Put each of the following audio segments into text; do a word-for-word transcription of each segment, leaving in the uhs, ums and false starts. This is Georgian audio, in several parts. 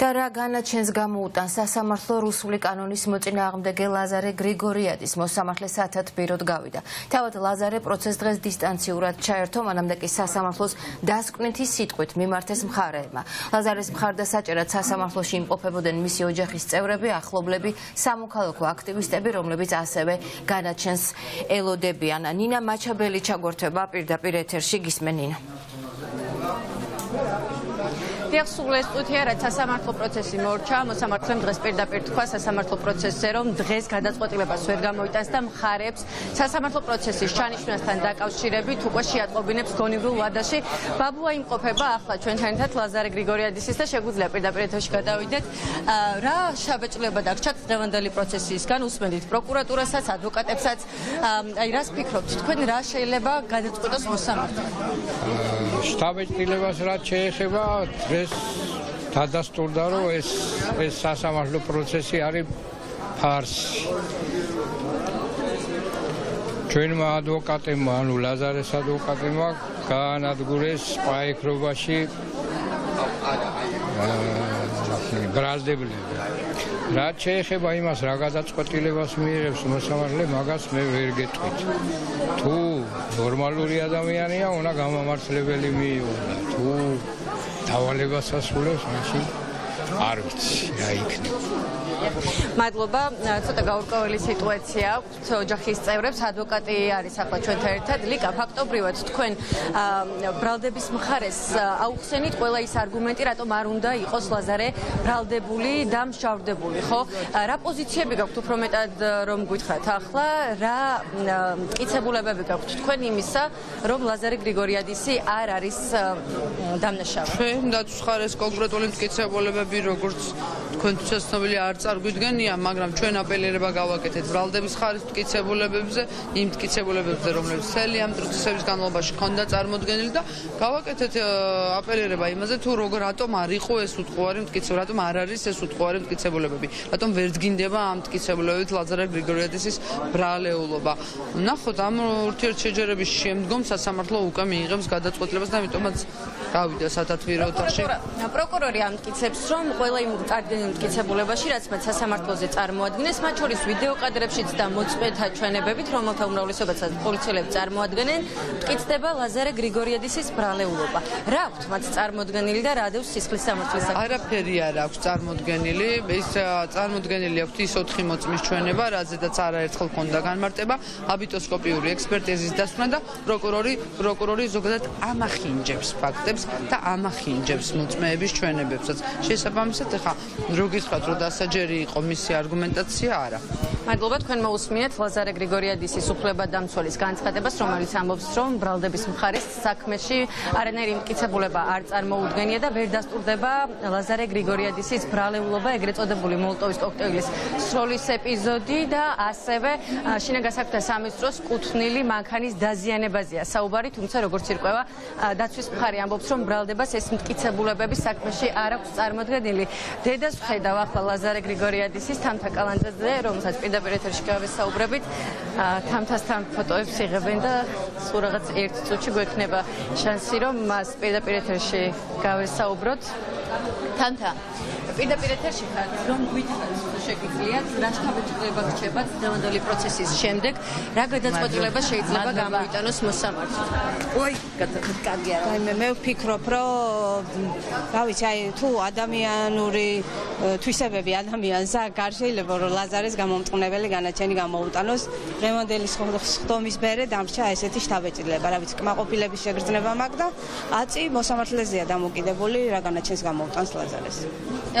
და რა განაჩენს გამოუტან სასამართლო რუსული კანონის მოწინააღმდეგე ლაზარე გრიგორიადის მოსამართლე სათათბიროდ გავიდა. თავად ლაზარე პროცესს დღეს დისტანციურად ჩაერთო, მანამდე კი სასამართლოს დასკვნითი სიტყვით მიმართეს მხარეებმა. ლაზარეს მხარდა საჭერად სასამართლოში იმყოფებოდნენ მისი ოჯახის წევრები, ახლობლები, სამოქალაქო აქტივისტები, რომლებიც ასევე განაჩენს ელოდებიან. ნინა მაჩაბელი ჩაგორთება პირდაპირ ეთერში. გისმენინა. Dexul studiere, să se marto procesi morcha, să martăm dreptul de pertuca, să se marto proceserom, drept că dați poate lepasurgam uitastam xareps, să se marto procesi, șanishun standak, aușirebi, tucoșiat, obinebs conigru, vadași, babua im copeba afla, ciunțantat Lazare Grigoriadis este șegut lepid de pertuca da uitat, ra șabeț lebadak, chat nevandali procesi scan, usmendit procuratura sas, advocat epsats, ai ras picrop, când ra șei leba, că dați poate smusam. Ștabeț leba sra ce șeba Tadastul daro este să se amândă procese are farsi. Cine ma advocate ma nu Lazare sa advocate ma ca nadgures paikrovashi grazdebile. Rațe că băi mas răgădat cotile vas mire sumasamarle magas me verget tu normaluri adamiania una gama marsle veli miu tu Tavaleva să spune, așa, arviți, aici. Mai dloba, tot că urcă situația, ojaxist european, advocații are să facă cercetări, liga factor privat, tot când braldebis măhares au xenit cu elai argumente, iar tot marunda, ios Lazare, braldebuli, dam șardebuli, ho, ra poziție biga, tu prometad rom gutxat, axla, ra itzebule biga, tot când imisa rom Lazare Grigoriadis are aris dam neșa. Chem, da tu măhares concret olimpic itzebule biga, când tu se stabili arts argudgenia, magram cei napelele bagava că te braldebis xares tu itzebule biga, imt itzebule biga rom lebseli, am trut să viscan lobaș, condat armodgenil da, gava că te apelele bai, maze tu rograto marico esut coarim, tu itzebule mararis esut coarim, tu itzebule biga. Atom verdgindeba am tu itzebule biga Lazare Grigoriadis brale uloba. Na xodam urtir cejere bishiem gom să samartlo uca miigams gadat qotlebas namitomat gavida satatvirot arshi. Prokurori am tu itzebsom qoela im argenil tu itzebule bashi რაც სასამართლოზეც წარმოადგენს, მათ შორის ვიდეოკადრებშიც და მოცემთა ჩვენებებით, რომელთა უმრავლესობასაც პოლიციელები წარმოადგენენ, მტკიცდება ლაზარე გრიგორიადისის ბრალეულობა. რა აქვს მათ წარმოდგენილი და რა დევს სისხლის სამართლისაგან? არაფერი არ აქვს წარმოდგენილი, ის წარმოდგენილი აქვს ის ოთხი მოწმის ჩვენება, რაზედაც არაერთხელ ჰქონდა განმარტება, აბიტოსკოპიური ექსპერტიზის დასკვნა და პროკურორი პროკურორი ზოგადად ამახინჯებს ფაქტებს და ამახინჯებს მოწმეების ჩვენებებსაც. შესაბამისად, ხა რო გითხრათ, რომ დასა ჯერი იყო მისი არგუმენტაცია არა. მადლობა თქვენ მოусმინეთ ლაზარე გრიგორიადისის უფლებადამცველის განცხადებას, რომელიც ამბობს, რომ ბრალდების მხარეს საქმეში არანაირი მტკიცებულება არ წარმოუდგენია და ვერ დასტურდება ლაზარე გრიგორიადისის ბრალეულობა, ეგრეთ წოდებული მოლოტოვის კოქტეილის სროლის ეპიზოდი და ასევე შინაგან საქმეთა სამინისტროს კუთვნილი მანქანის დაზიანებაზეა საუბარი, თუმცა როგორც ირკვევა დაცვის მხარე ამბობს, რომ ბრალდებას ეს მტკიცებულებები საქმეში არ აქვს წარმოუდგენელი. დედას ხედავ ახლა ლაზარე გრიგორიადისის თამთა კალანძეზე, რომელსაც პირდაპირ ეთერში გავესაუბრებით, თამთასთან ფოტოებს იღებენ და სულ რაღაც ერთ წუთში გვექნება შანსი, რომ მას პირდაპირ ეთერში გავესაუბროთ. თამთა, პირდაპირ ეთერში ხარ, რომ გვითხარით, შეგიძლიათ, რა შთაბეჭდილება გრჩება დევანდელი პროცესის შემდეგ, რა გადაწყვეტილება შეიძლება გამოიტანოს მოსამართლემ? Ой, გადაწყვეტილი არა. მე მე ვფიქრობ, რომ რა ვიცი, აი თუ ადამიანური თვისებები ადამიანსა არ შეიძლება რომ ლაზარეს გამომტყნებელი განაჩენი გამოუტანოს. დღევანდელი ხდომის მერე დამრჩა ესეთი შთაბეჭდილება, რა ვიცი, კმაყოფილების შეგრძნება მაქვს და აწი მოსამართლეზეა დამოკიდებული, რა განაჩენს გამოუტანს ლაზარეს.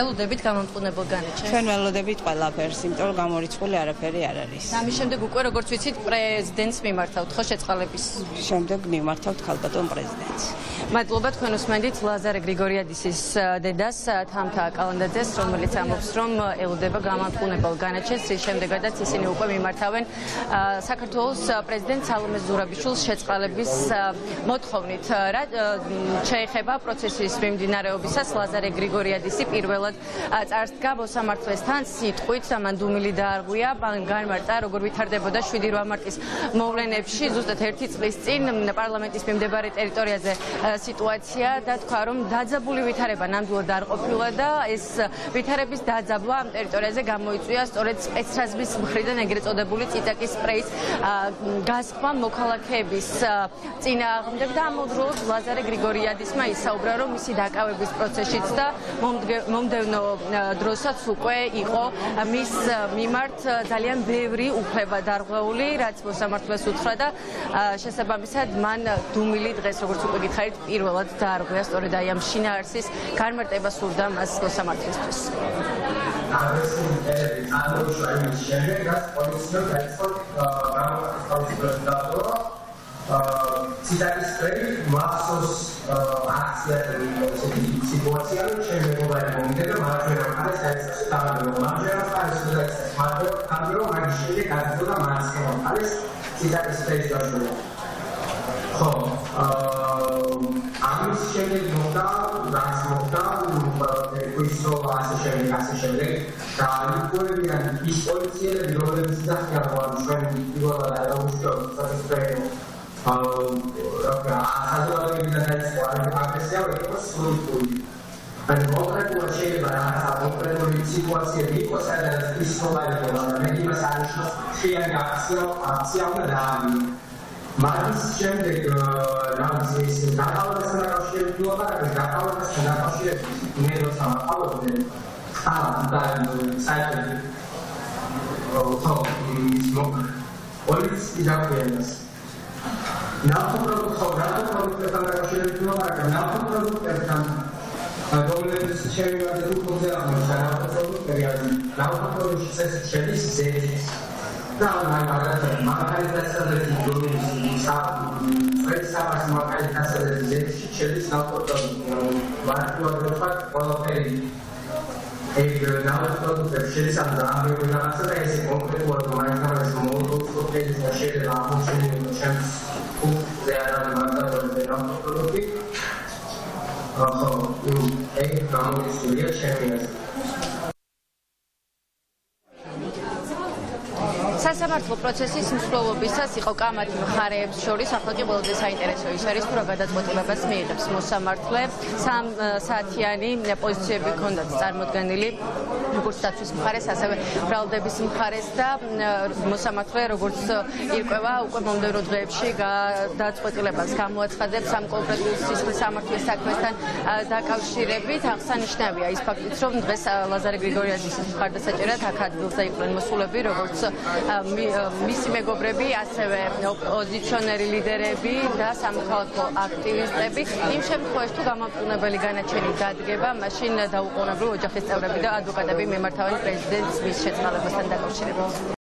ელოდებით გამომტყნებელ განაჩენს. ჩვენ ველოდებით ყველაფერს, იმიტომ რომ გამორიცხული არაფერი არ არის. ამის შემდეგ უკვე როგორც ვიცით, პრეზიდენტს მიმართავთ ხო შეწყალების? შემდეგ მიმართავთ ქალბატონ პრეზიდენტს. მადლობა თქვენ უსმენდით ლაზარე გრიგორიადისის დედას თამთა კალანდაძეს, რომელიც ამბობს, რომ ელოდება გამამტყუნებელ განაჩენს, რის შემდეგაც ისინი უკვე მიმართავენ საქართველოს პრეზიდენტ სალომე ზურაბიშვილის შეწყალების მოთხოვნით. რა შეეხება პროცესის მიმდინარეობისას, ლაზარე გრიგორიადისი პირველად წარსდგა მოსამართლესთან სიტყვით, მან დუმილი დაარღვია, მან განმარტა, როგორ ვითარდებოდა შვიდი რვა მარტის მოვლენებში, ზუსტად ერთი წლის წინ პარლამენტის მიმდებარე ტერიტორიაზე situația de carum dăzăbuli vițareba n-am durat dar copilul da es vițarebis dăzăbua am teritoriile gamoituia storeț extrasbis mărită negreț o dăbulit itakis preis gazpam mocalakebis ține amdeg da modrul Lazare Grigoriadis mai saubraro misi da cavebis procesit da მომდევნო დროსაც უკვე იყო მის მიმართ ძალიან ბევრი უფლება დარღვეული, რაც მოსამართლეს უთხრა და შესაბამისად მან დუმილი დღეს, როგორც უკვე გითხარით, პირველად დაარღვია სწორედ აი ამ შინაარსის განმარტება სურდა მას მოსამართლისთვის. Citati spre masos acția situația nu ce ne mai multe de marjele care se stau de marjele care se stau de cambio marjele care se stau de marjele care citati spre josul. Am ce ne nota, dar nota cu isola se șere ca se șere, dar lucrurile isolițiile de organizat care au ajuns la la ușor să se spre Azul din Venezuela, apreciau ecosuitul. Pentru o pregătire banală, o pregătire situație mică, se dă isolație, la medii masajul și acțiune, acțiune de ami. Mai zicem de că n-am zis, dar au de să ne raușie două pare, dar au de să ne raușie mediul sau au de amândoi site-ul. Tot, smoc. Oliți izacuienes. N-am făcut sau n-am făcut pe care așa de prima parcă, n-am făcut pe care domnule Dușceri a trecut cu zera mărșa, n-am făcut pe care n-am făcut și se ședis, se ședis. Da, mai arată, macalitatea de zi, domnul s-a vrei să faci macalitatea de zi și ședis n-am făcut. V-ar fi o adăfat, o oferi. Ei, n-am făcut pe ședis, am dat, am vrut, n-am să dai zi concret, o mai care să mă urmă, o oferi să șede la acum și nu mă ședis. Cum se arată mandatul de la politic? Ei, cam istoria ce mi-a სასამართლო პროცესის მსვლელობისას იყო კამათი მხარეებს შორის ახალი ყველაზე საინტერესო ის არის რომ გადაწყვეტილებას მიიღებს მოსამართლე სამ საათიანი პოზიციები ჰქონდათ წარმოდგენილი როგორც დაცვის მხარეს ასევე ბრალდების მხარეს და მოსამართლე როგორც ირკვევა უკვე მომდევნო დღეებში გადაწყვეტილებას გამოაცხადებს ამ კონკრეტულ სისხლის სამართლის საქმესთან დაკავშირებით აღსანიშნავია ის ფაქტიც რომ დღეს ლაზარე გრიგორიადის მხარდასაჭერად აქ ადგილზე იყვნენ მოსულები როგორც მისი მეგობრები, ასევე ოპოზიციონერი ლიდერები და სამოქალაქო აქტივისტები. იმ შემთხვევაში თუ გამამწუნებელი განაჩენი დადგება, მაშინ დაუყოვნებლივ ოჯახის წევრები და ადვოკატები მიმართავენ პრეზიდენტს მის შეწმელებასთან დაკავშირებით.